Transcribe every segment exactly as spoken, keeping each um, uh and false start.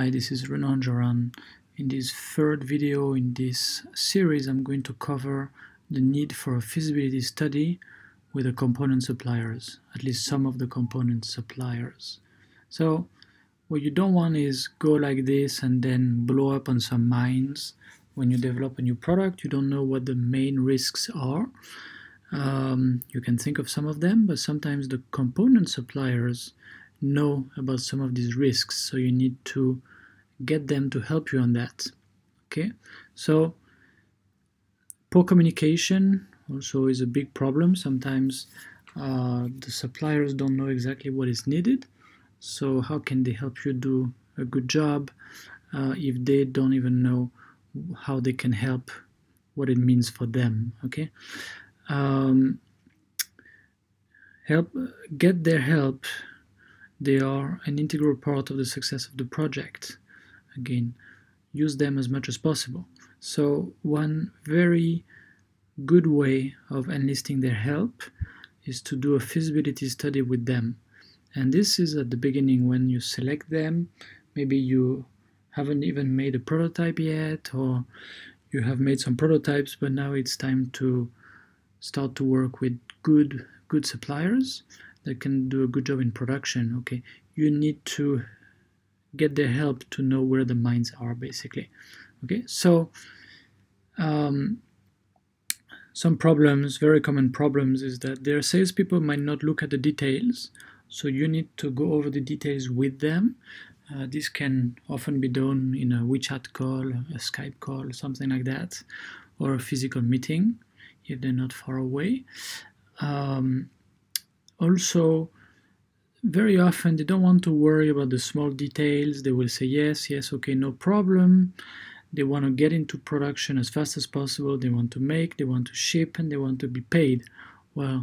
Hi, this is Renan Joran. In this third video in this series, I'm going to cover the need for a feasibility study with the component suppliers, at least some of the component suppliers. So what you don't want is go like this and then blow up on some mines. When you develop a new product, you don't know what the main risks are. Um, you can think of some of them, but sometimes the component suppliers know about some of these risks, so you need to get them to help you on that. Okay, so poor communication also is a big problem. Sometimes uh, the suppliers don't know exactly what is needed, so how can they help you do a good job uh, if they don't even know how they can help, what it means for them? Okay, um, help get their help. They are an integral part of the success of the project. Again, use them as much as possible. So one very good way of enlisting their help is to do a feasibility study with them. And this is at the beginning when you select them. Maybe you haven't even made a prototype yet, or you have made some prototypes, but now it's time to start to work with good, good suppliers that can do a good job in production. Okay, you need to get their help to know where the mines are, basically. Okay, so um, some problems, very common problems, is that their salespeople might not look at the details, so you need to go over the details with them. Uh, this can often be done in a WeChat call, a Skype call, something like that, or a physical meeting if they're not far away. Um, Also, very often they don't want to worry about the small details. They will say yes, yes, okay, no problem. They want to get into production as fast as possible. They want to make, they want to ship, and they want to be paid. Well,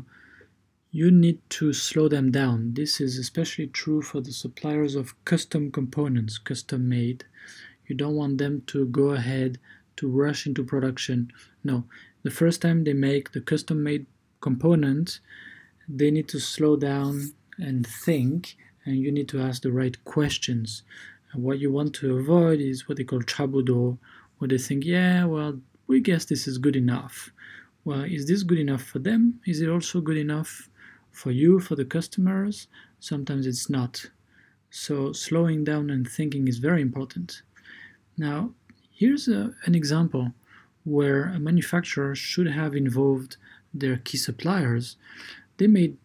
you need to slow them down. This is especially true for the suppliers of custom components, custom made. You don't want them to go ahead to rush into production. No, the first time they make the custom made component, they need to slow down and think, and you need to ask the right questions. And what you want to avoid is what they call chabudo, where they think, yeah, well, we guess this is good enough. Well, is this good enough for them? Is it also good enough for you, for the customers? Sometimes it's not. So slowing down and thinking is very important. Now, here's a, an example where a manufacturer should have involved their key suppliers. They made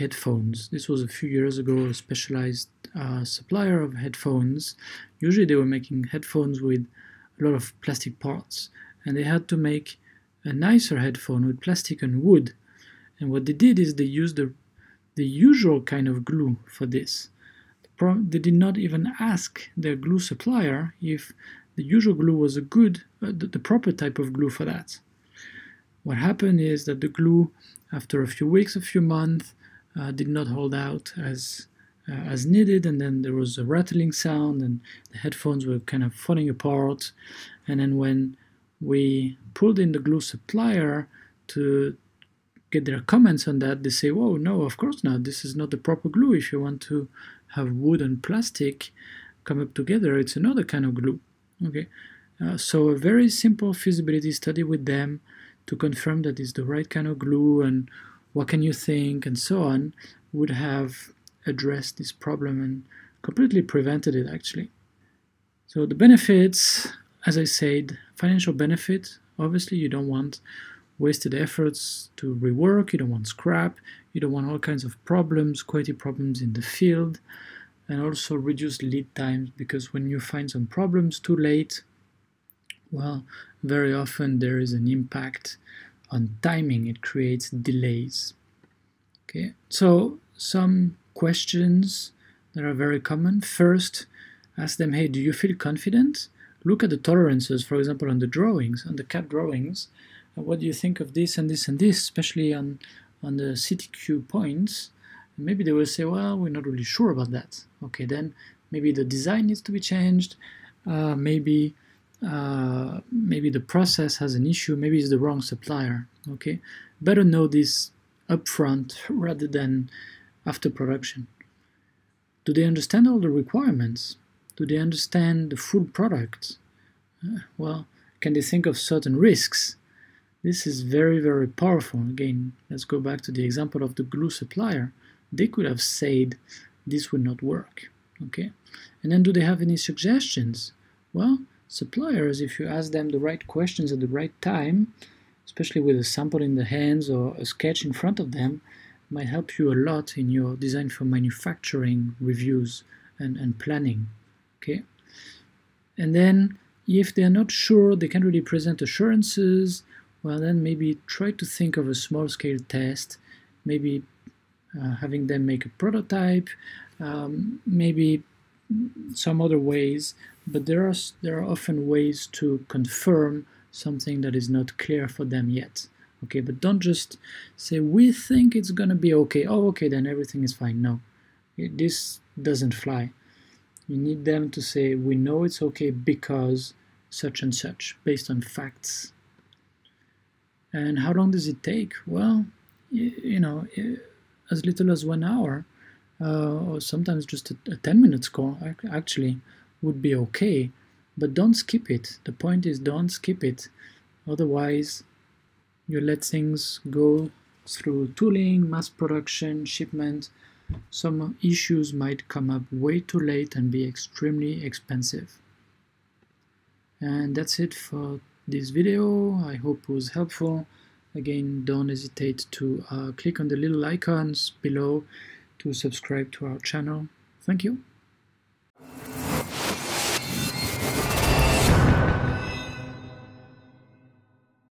headphones. This was a few years ago, a specialized uh, supplier of headphones. Usually they were making headphones with a lot of plastic parts, and they had to make a nicer headphone with plastic and wood. And what they did is they used the, the usual kind of glue for this. The problem, they did not even ask their glue supplier if the usual glue was a good, uh, the, the proper type of glue for that. What happened is that the glue, after a few weeks, a few months, uh, did not hold out as uh, as needed, and then there was a rattling sound, and the headphones were kind of falling apart. And then when we pulled in the glue supplier to get their comments on that, they say, "Whoa, no, of course not. This is not the proper glue. If you want to have wood and plastic come up together, it's another kind of glue." Okay, uh, so a very simple feasibility study with them to confirm that it's the right kind of glue and what can you think and so on would have addressed this problem and completely prevented it, actually. So the benefits, as I said, financial benefit. Obviously you don't want wasted efforts to rework, you don't want scrap, you don't want all kinds of problems, quality problems in the field, and also reduce lead times, because when you find some problems too late, well, very often there is an impact on timing. It creates delays. Okay, so some questions that are very common. First, ask them, hey, do you feel confident? Look at the tolerances, for example, on the drawings, on the C A D drawings. What do you think of this and this and this, especially on, on the C T Q points? And maybe they will say, well, we're not really sure about that. Okay, then maybe the design needs to be changed. Uh, maybe... Uh, maybe the process has an issue, maybe it's the wrong supplier. Okay, better know this upfront rather than after production. Do they understand all the requirements? Do they understand the full product? Uh, well, can they think of certain risks? This is very, very powerful. Again, let's go back to the example of the glue supplier. They could have said this would not work. Okay, and then do they have any suggestions? Well, suppliers, if you ask them the right questions at the right time, especially with a sample in the hands or a sketch in front of them, might help you a lot in your design for manufacturing reviews and, and planning. Okay, and then if they are not sure, they can't really present assurances, well then maybe try to think of a small scale test, maybe uh, having them make a prototype, um, maybe some other ways, but there are, there are often ways to confirm something that is not clear for them yet. Okay, but don't just say, we think it's gonna be okay, oh okay, then everything is fine. No, it, this doesn't fly. You need them to say, we know it's okay because such and such, based on facts. And how long does it take? Well, you, you know, as little as one hour, uh, or sometimes just a, a ten minutes call, actually, would be okay. But don't skip it. The point is, don't skip it. Otherwise, you let things go through tooling, mass production, shipment. Some issues might come up way too late and be extremely expensive. And that's it for this video. I hope it was helpful. Again, don't hesitate to uh, click on the little icons below to subscribe to our channel. Thank you.